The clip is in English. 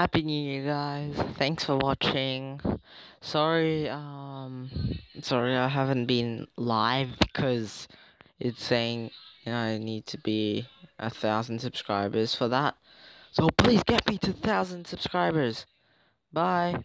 Happy New Year, guys. Thanks for watching. Sorry I haven't been live because it's saying, you know, I need to be 1,000 subscribers for that. So please get me to 1,000 subscribers. Bye.